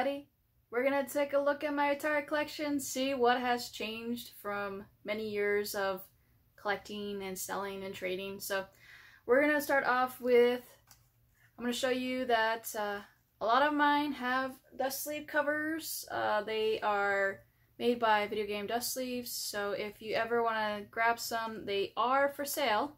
everybody. We're gonna take a look at my Atari collection, see what has changed from many years of collecting and selling and trading. So we're gonna start off with, I'm gonna show you that a lot of mine have dust sleeve covers. They are made by Video Game Dust Sleeves, so if you ever wanna grab some, they are for sale.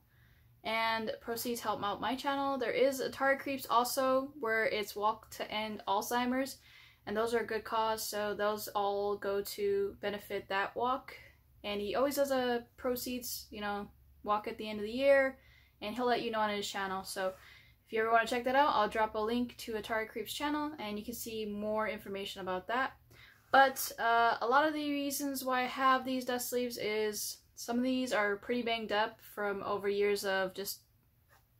And proceeds help out my channel. There is Atari Creeps also, where it's Walk to End Alzheimer's, and those are a good cause, so those all go to benefit that walk. And he always does a proceeds, you know, walk at the end of the year, and he'll let you know on his channel. So if you ever want to check that out, I'll drop a link to Atari Creeps channel, and you can see more information about that. But a lot of the reasons why I have these dust sleeves is some of these are pretty banged up from over years of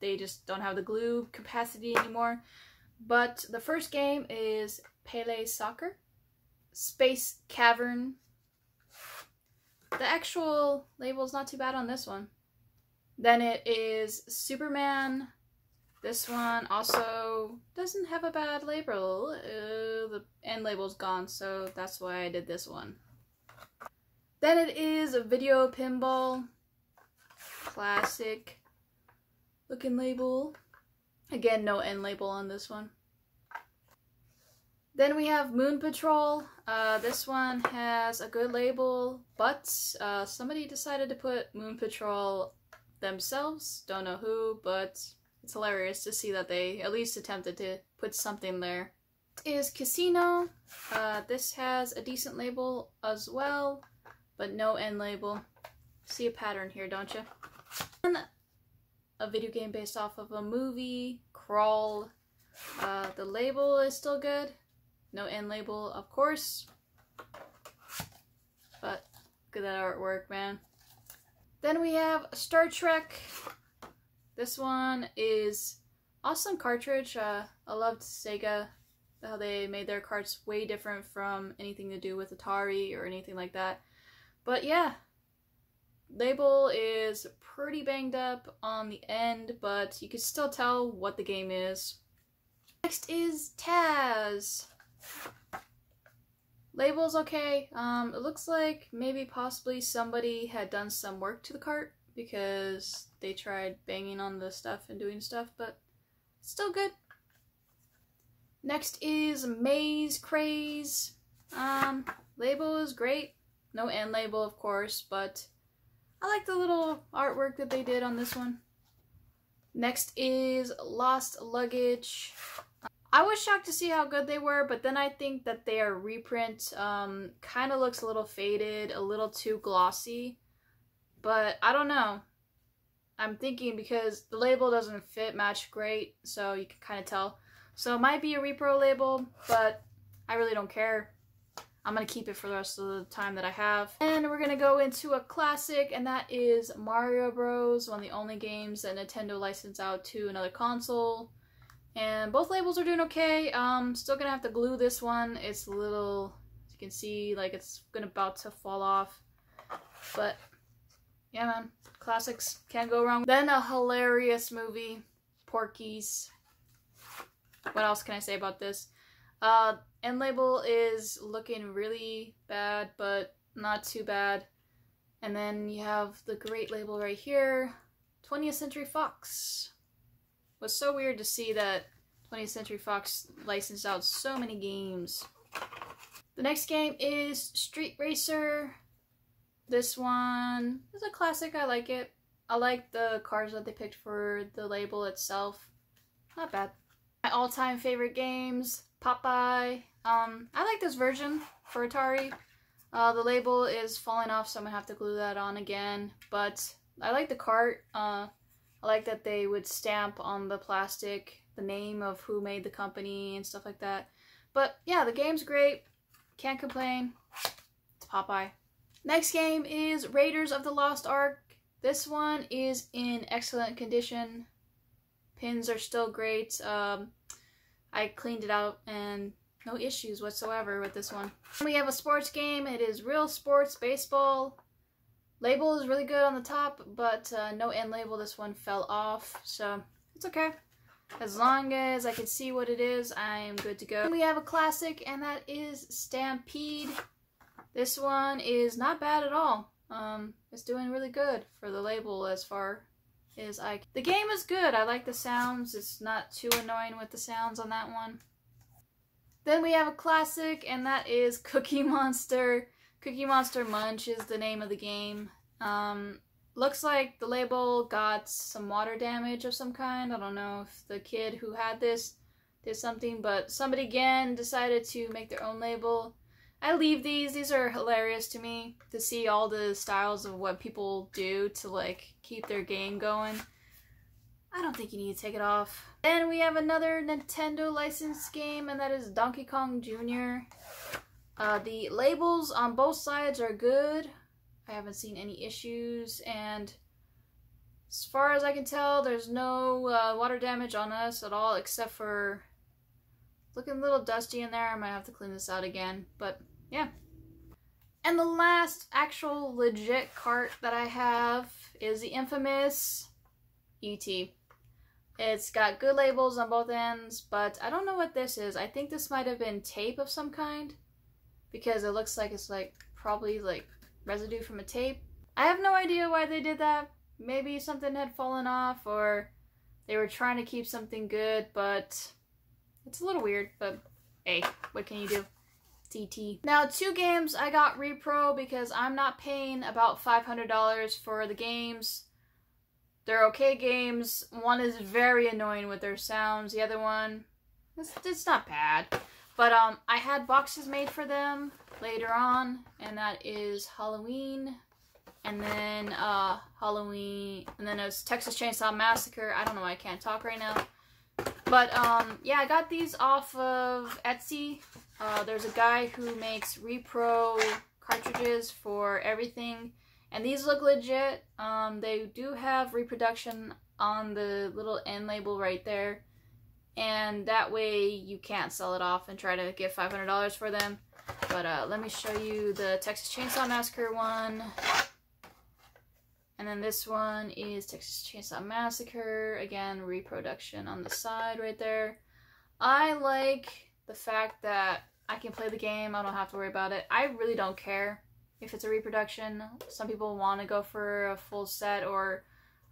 they just don't have the glue capacity anymore. But the first game is Pele Soccer, Space Cavern. The actual label's not too bad on this one. Then it is Superman. This one also doesn't have a bad label. The end label's gone, so that's why I did this one. Then it is a Video Pinball, classic looking label. Again, no end label on this one. Then we have Moon Patrol. This one has a good label, but somebody decided to put Moon Patrol themselves. Don't know who, but it's hilarious to see that they at least attempted to put something there. Is Casino. This has a decent label as well, but no end label. See a pattern here, don't you? And a video game based off of a movie, Crawl. The label is still good. No end label, of course. But look at that artwork, man. Then we have Star Trek. This one is awesome cartridge. I loved Sega, how they made their carts way different from anything to do with Atari or anything like that. But yeah, label is pretty banged up on the end, but you can still tell what the game is. Next is Taz. Label's okay. It looks like maybe possibly somebody had done some work to the cart because they tried banging on the stuff and doing stuff, but still good. Next is Maze Craze. Label is great. No end label, of course, but I like the little artwork that they did on this one. Next is Lost Luggage. I was shocked to see how good they were, but then I think that their reprint kind of looks a little faded, a little too glossy. But I don't know. I'm thinking because the label doesn't fit match great, so you can kind of tell. So it might be a repro label, but I really don't care. I'm gonna keep it for the rest of the time that I have. And we're gonna go into a classic, and that is Mario Bros, one of the only games that Nintendo licensed out to another console. And both labels are doing okay. Still gonna have to glue this one. It's a little, as you can see, like it's gonna about to fall off. But yeah, man, classics can't go wrong. Then a hilarious movie, Porky's. What else can I say about this? End label is looking really bad, but not too bad. And then you have the great label right here, 20th Century Fox. It was so weird to see that 20th Century Fox licensed out so many games. The next game is Street Racer. This one is a classic. I like it. I like the cars that they picked for the label itself. Not bad. My all-time favorite games, Popeye. I like this version for Atari. The label is falling off, so I'm gonna have to glue that on again, but I like the cart. I like that they would stamp on the plastic the name of who made the company and stuff like that. But yeah, the game's great. Can't complain. It's Popeye. Next game is Raiders of the Lost Ark. This one is in excellent condition. Pins are still great. I cleaned it out and no issues whatsoever with this one. We have a sports game. It is Real Sports Baseball. Label is really good on the top, but no end label. This one fell off, so it's okay. As long as I can see what it is, I am good to go. And we have a classic, and that is Stampede. This one is not bad at all. It's doing really good for the label as far as I can. The game is good. I like the sounds. It's not too annoying with the sounds on that one. Then we have a classic, and that is Cookie Monster. Cookie Monster Munch is the name of the game. Looks like the label got some water damage of some kind. I don't know if the kid who had this did something, but somebody again decided to make their own label. I leave these. These are hilarious to me, to see all the styles of what people do to, like, keep their game going. I don't think you need to take it off. Then we have another Nintendo licensed game, and that is Donkey Kong Jr. The labels on both sides are good. I haven't seen any issues, and as far as I can tell, there's no water damage on us at all, except for looking a little dusty in there. I might have to clean this out again, but yeah. And the last actual legit cart that I have is the infamous E.T. It's got good labels on both ends, but I don't know what this is. I think this might have been tape of some kind, because it looks like it's like probably like residue from a tape. I have no idea why they did that. Maybe something had fallen off, or they were trying to keep something good, but it's a little weird, but hey, what can you do? TT. Now, two games I got repro because I'm not paying about $500 for the games. They're okay games. One is very annoying with their sounds. The other one, it's not bad. But I had boxes made for them later on, and that is Halloween, and then it was Texas Chainsaw Massacre. I don't know why I can't talk right now. But yeah, I got these off of Etsy. There's a guy who makes repro cartridges for everything, and these look legit. They do have reproduction on the little end label right there. And that way you can't sell it off and try to get $500 for them. But let me show you the Texas Chainsaw Massacre one. And then this one is Texas Chainsaw Massacre. Again, reproduction on the side right there. I like the fact that I can play the game. I don't have to worry about it. I really don't care if it's a reproduction. Some people want to go for a full set or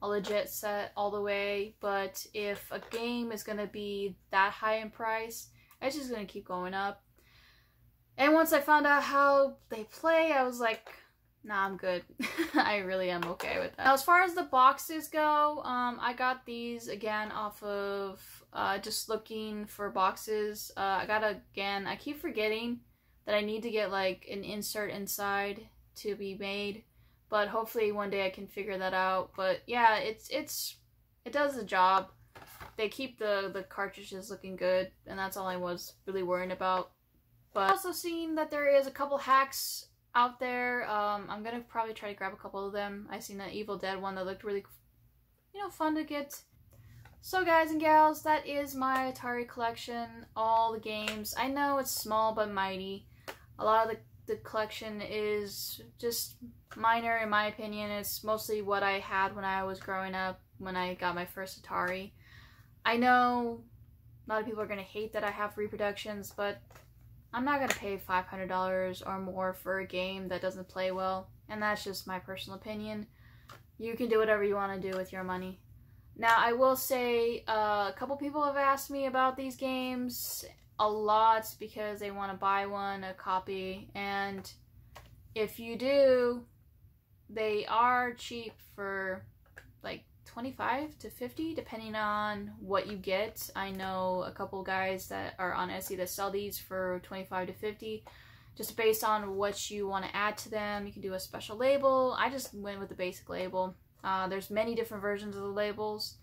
a legit set all the way, but if a game is going to be that high in price, it's just going to keep going up. And once I found out how they play, I was like, nah, I'm good. I really am okay with that. Now, as far as the boxes go, I got these again off of just looking for boxes. I keep forgetting that I need to get like an insert inside to be made. But hopefully one day I can figure that out. But yeah, it does the job. They keep the cartridges looking good, and that's all I was really worrying about. But I've also seen that there is a couple hacks out there. I'm gonna probably try to grab a couple of them. I seen that Evil Dead one that looked really, fun to get. So guys and gals, that is my Atari collection. All the games. I know it's small but mighty. A lot of the collection is just minor in my opinion. It's mostly what I had when I was growing up, when I got my first Atari. I know a lot of people are going to hate that I have reproductions, but I'm not going to pay $500 or more for a game that doesn't play well, and that's just my personal opinion. You can do whatever you want to do with your money. Now, I will say a couple people have asked me about these games a lot because they want to buy one, a copy, and if you do, they are cheap for like $25 to $50 depending on what you get. I know a couple guys that are on Etsy that sell these for $25 to $50 just based on what you want to add to them. You can do a special label. I just went with the basic label. There's many different versions of the labels.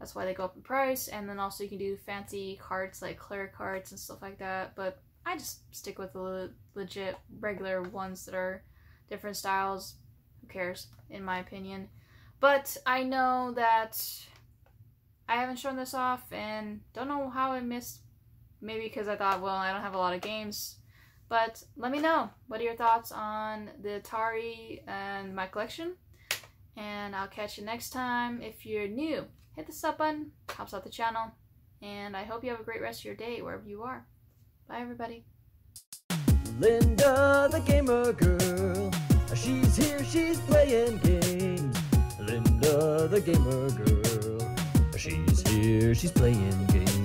That's why they go up in price, and then also you can do fancy carts like clear carts and stuff like that, but I just stick with the legit regular ones that are different styles. Who cares, in my opinion. But I know that I haven't shown this off, and don't know how I missed, maybe because I thought, well, I don't have a lot of games, but let me know. What are your thoughts on the Atari and my collection? And I'll catch you next time. If you're new, hit the sub button, helps out the channel. And I hope you have a great rest of your day wherever you are. Bye, everybody. Linda the Gamer Girl. She's here, she's playing games. Linda the Gamer Girl. She's here, she's playing games.